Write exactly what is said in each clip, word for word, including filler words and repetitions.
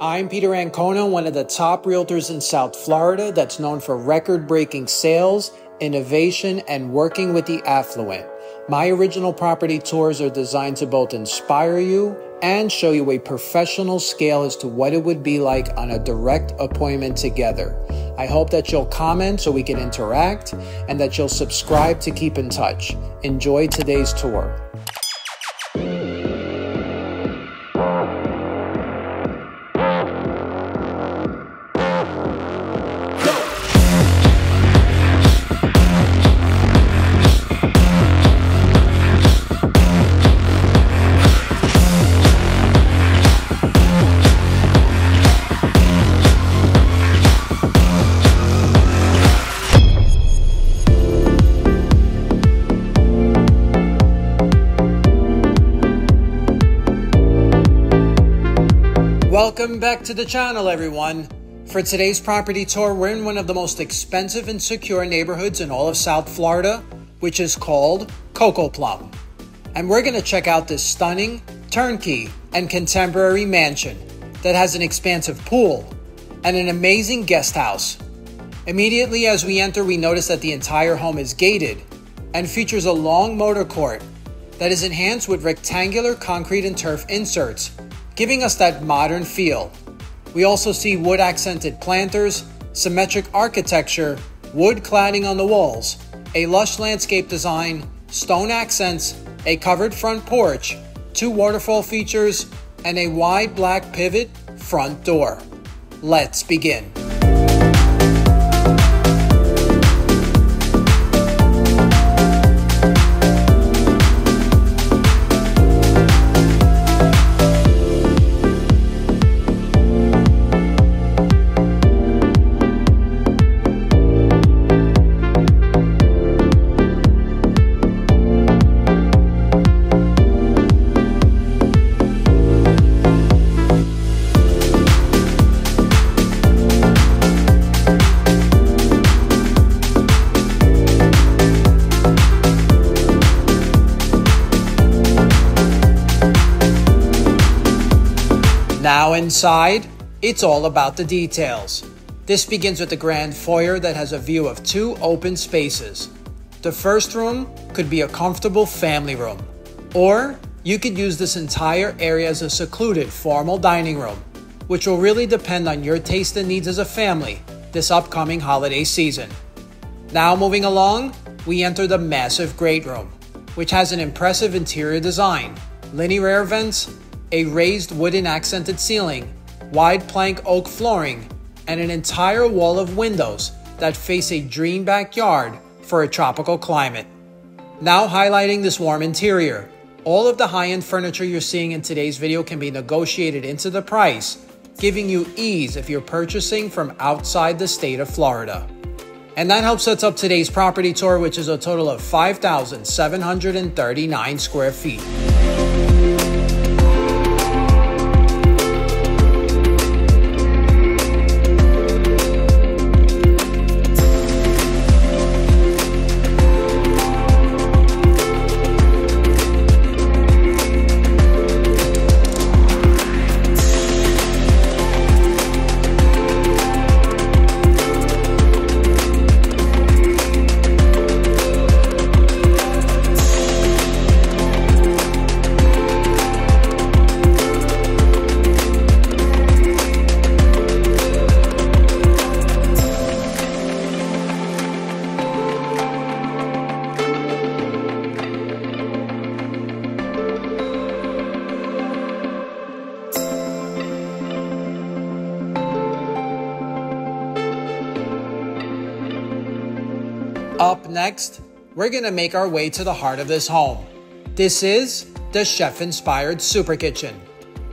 I'm Peter Ancona, one of the top realtors in South Florida that's known for record-breaking sales, innovation, and working with the affluent. My original property tours are designed to both inspire you and show you a professional scale as to what it would be like on a direct appointment together. I hope that you'll comment so we can interact and that you'll subscribe to keep in touch. Enjoy today's tour. Welcome back to the channel, everyone. For today's property tour, we're in one of the most expensive and secure neighborhoods in all of South Florida, which is called Cocoplum. And we're going to check out this stunning, turnkey, and contemporary mansion that has an expansive pool and an amazing guest house. Immediately as we enter, we notice that the entire home is gated and features a long motor court that is enhanced with rectangular concrete and turf inserts, giving us that modern feel. We also see wood-accented planters, symmetric architecture, wood cladding on the walls, a lush landscape design, stone accents, a covered front porch, two waterfall features, and a wide black pivot front door. Let's begin. Now inside, it's all about the details. This begins with the grand foyer that has a view of two open spaces. The first room could be a comfortable family room, or you could use this entire area as a secluded formal dining room, which will really depend on your taste and needs as a family this upcoming holiday season. Now moving along, we enter the massive great room, which has an impressive interior design, linear air vents, a raised wooden accented ceiling, wide plank oak flooring, and an entire wall of windows that face a dream backyard for a tropical climate. Now highlighting this warm interior, all of the high-end furniture you're seeing in today's video can be negotiated into the price, giving you ease if you're purchasing from outside the state of Florida. And that helps sets up today's property tour, which is a total of five thousand seven hundred thirty-nine square feet. Up next, we're going to make our way to the heart of this home. This is the chef-inspired super kitchen,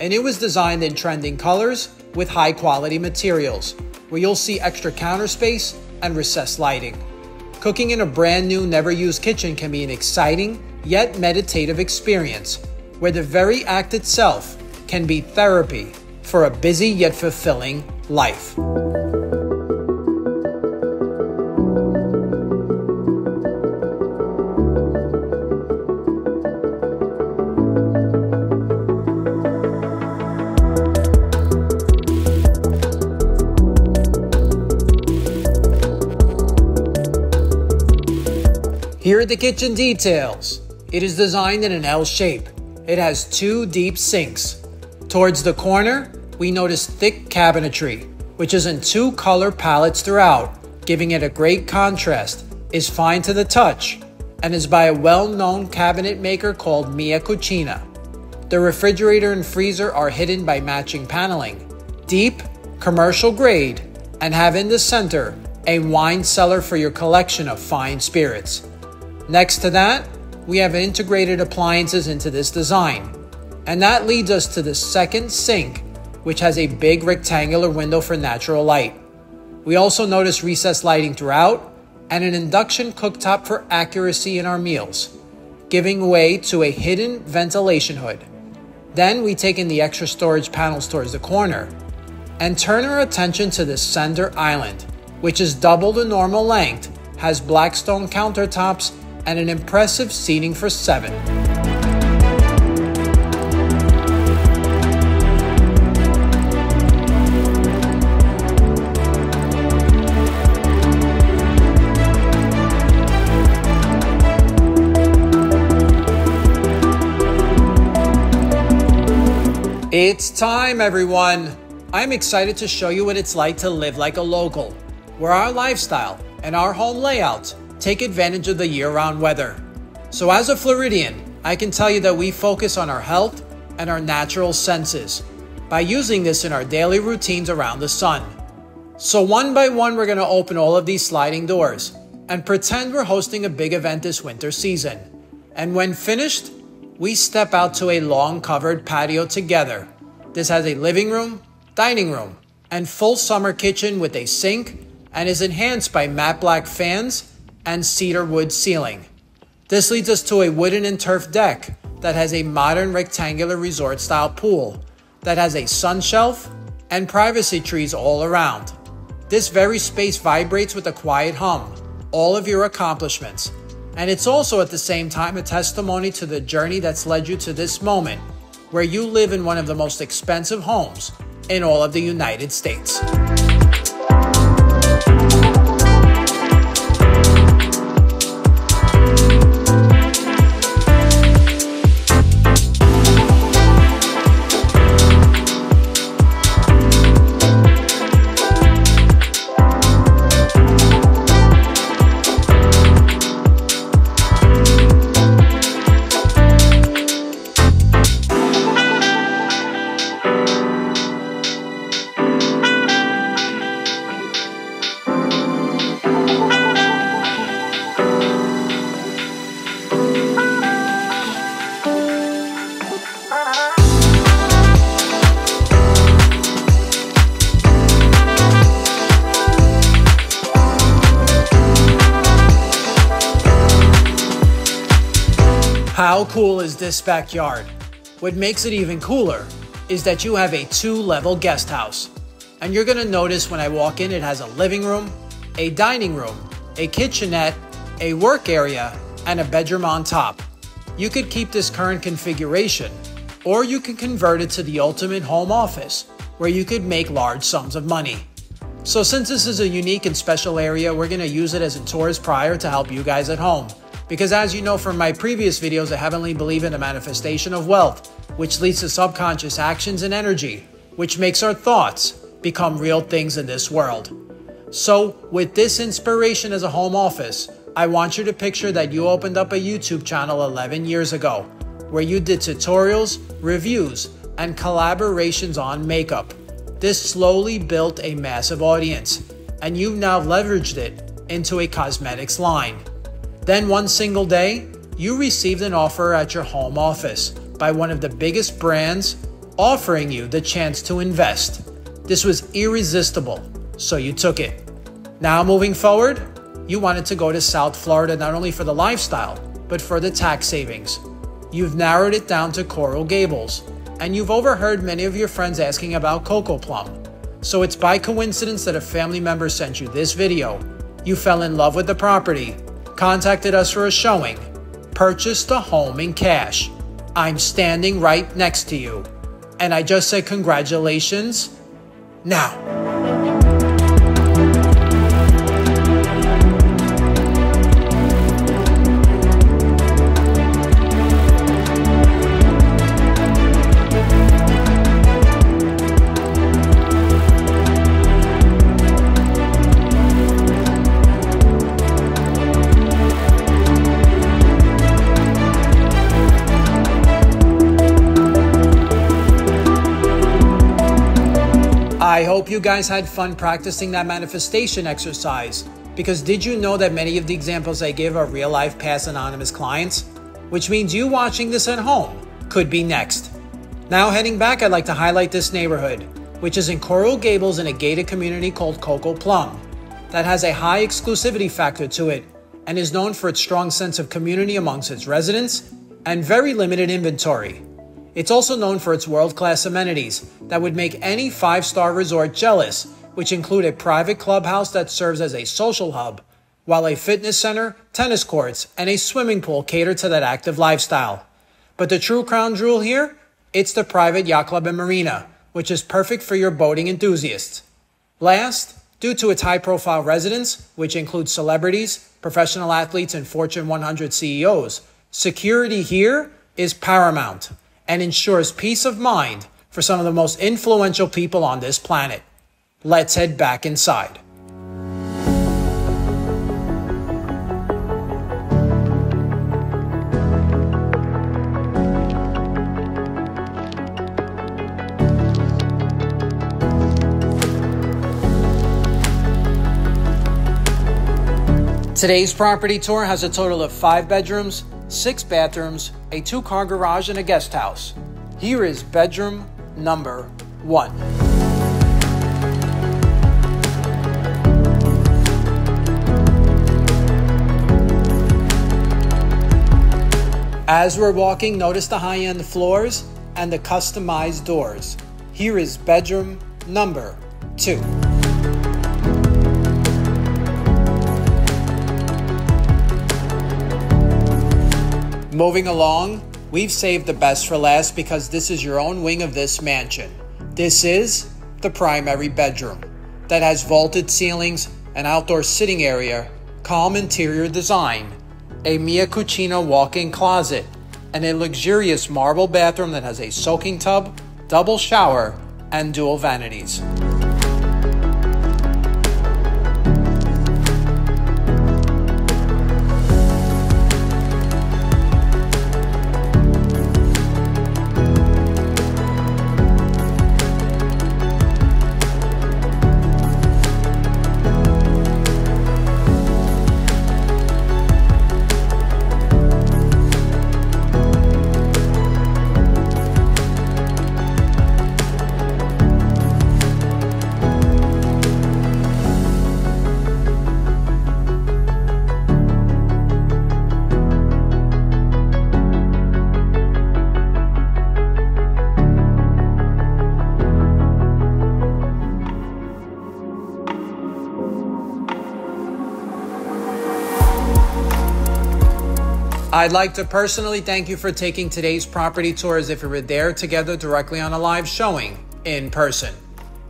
and it was designed in trending colors with high-quality materials, where you'll see extra counter space and recessed lighting. Cooking in a brand new, never-used kitchen can be an exciting yet meditative experience, where the very act itself can be therapy for a busy yet fulfilling life. Here are the kitchen details. It is designed in an L shape. It has two deep sinks. Towards the corner, we notice thick cabinetry, which is in two color palettes throughout, giving it a great contrast, is fine to the touch, and is by a well-known cabinet maker called Mia Cucina. The refrigerator and freezer are hidden by matching paneling, deep, commercial grade, and have in the center a wine cellar for your collection of fine spirits. Next to that, we have integrated appliances into this design. And that leads us to the second sink, which has a big rectangular window for natural light. We also notice recessed lighting throughout and an induction cooktop for accuracy in our meals, giving way to a hidden ventilation hood. Then we take in the extra storage panels towards the corner and turn our attention to the center island, which is double the normal length, has black stone countertops, and an impressive seating for seven. It's time, everyone. I'm excited to show you what it's like to live like a local, where our lifestyle and our home layout take advantage of the year-round weather. So as a Floridian, I can tell you that we focus on our health and our natural senses by using this in our daily routines around the sun. So one by one, we're gonna open all of these sliding doors and pretend we're hosting a big event this winter season. And when finished, we step out to a long covered patio together. This has a living room, dining room, and full summer kitchen with a sink and is enhanced by matte black fans and cedar wood ceiling. This leads us to a wooden and turf deck that has a modern rectangular resort style pool that has a sun shelf and privacy trees all around. This very space vibrates with a quiet hum, all of your accomplishments. And it's also at the same time a testimony to the journey that's led you to this moment, where you live in one of the most expensive homes in all of the United States. How cool is this backyard? What makes it even cooler is that you have a two-level guest house. And you're gonna notice when I walk in, it has a living room, a dining room, a kitchenette, a work area, and a bedroom on top. You could keep this current configuration, or you can convert it to the ultimate home office, where you could make large sums of money. So since this is a unique and special area, we're gonna use it as a tourist prior to help you guys at home. Because as you know from my previous videos, I heavily believe in the manifestation of wealth, which leads to subconscious actions and energy, which makes our thoughts become real things in this world. So with this inspiration as a home office, I want you to picture that you opened up a YouTube channel eleven years ago, where you did tutorials, reviews, and collaborations on makeup. This slowly built a massive audience, and you've now leveraged it into a cosmetics line. Then one single day, you received an offer at your home office by one of the biggest brands offering you the chance to invest. This was irresistible, so you took it. Now moving forward, you wanted to go to South Florida not only for the lifestyle, but for the tax savings. You've narrowed it down to Coral Gables, and you've overheard many of your friends asking about Cocoplum. So it's by coincidence that a family member sent you this video. You fell in love with the property, contacted us for a showing, purchased a home in cash. I'm standing right next to you. And I just said congratulations now. I hope you guys had fun practicing that manifestation exercise, because did you know that many of the examples I give are real-life past anonymous clients? Which means you watching this at home could be next. Now heading back, I'd like to highlight this neighborhood, which is in Coral Gables in a gated community called Cocoplum, that has a high exclusivity factor to it and is known for its strong sense of community amongst its residents and very limited inventory. It's also known for its world-class amenities that would make any five-star resort jealous, which include a private clubhouse that serves as a social hub, while a fitness center, tennis courts, and a swimming pool cater to that active lifestyle. But the true crown jewel here? It's the private yacht club and marina, which is perfect for your boating enthusiasts. Last, due to its high-profile residents, which includes celebrities, professional athletes, and Fortune one hundred C E Os, security here is paramount and ensures peace of mind for some of the most influential people on this planet. Let's head back inside. Today's property tour has a total of five bedrooms, six bathrooms, a two-car garage, and a guest house. Here is bedroom number one. As we're walking, notice the high-end floors and the customized doors. Here is bedroom number two. Moving along, we've saved the best for last because this is your own wing of this mansion. This is the primary bedroom that has vaulted ceilings, an outdoor sitting area, calm interior design, a Mia Cucina walk-in closet, and a luxurious marble bathroom that has a soaking tub, double shower, and dual vanities. I'd like to personally thank you for taking today's property tour as if we were there together directly on a live showing in person.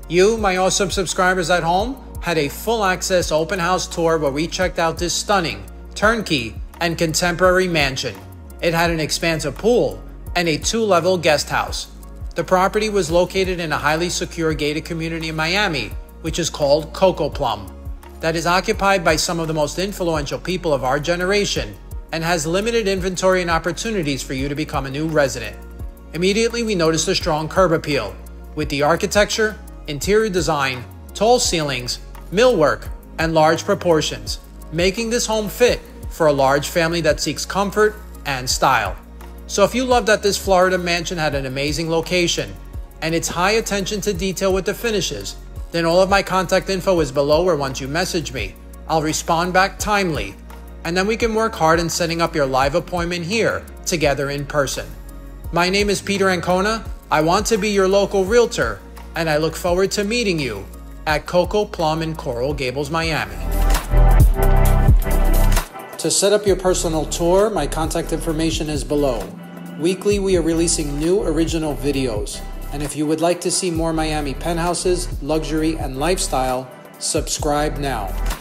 You, my awesome subscribers at home, had a full access open house tour where we checked out this stunning, turnkey, and contemporary mansion. It had an expansive pool and a two-level guest house. The property was located in a highly secure gated community in Miami, which is called Cocoplum, that is occupied by some of the most influential people of our generation, and has limited inventory and opportunities for you to become a new resident. Immediately, we noticed a strong curb appeal with the architecture, interior design, tall ceilings, millwork, and large proportions, making this home fit for a large family that seeks comfort and style. So if you love that this Florida mansion had an amazing location and its high attention to detail with the finishes, then all of my contact info is below, where once you message me, I'll respond back timely, and then we can work hard in setting up your live appointment here together in person. My name is Peter Ancona. I want to be your local realtor, and I look forward to meeting you at Cocoplum in Coral Gables, Miami. To set up your personal tour, my contact information is below. Weekly, we are releasing new original videos, and if you would like to see more Miami penthouses, luxury, and lifestyle, subscribe now.